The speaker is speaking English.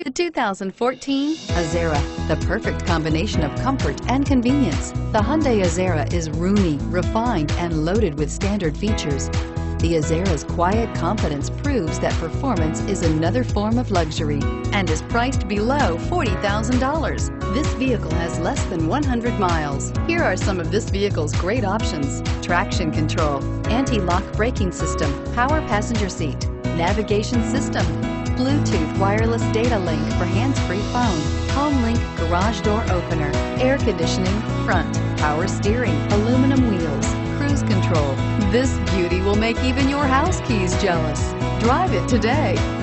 The 2014 Azera, the perfect combination of comfort and convenience. The Hyundai Azera is roomy, refined, and loaded with standard features. The Azera's quiet confidence proves that performance is another form of luxury and is priced below $40,000. This vehicle has less than 100 miles. Here are some of this vehicle's great options: traction control, anti-lock braking system, power passenger seat, navigation system, Bluetooth wireless data link for hands-free phone, HomeLink garage door opener, air conditioning, front, power steering, aluminum wheels, cruise control. This beauty will make even your house keys jealous. Drive it today.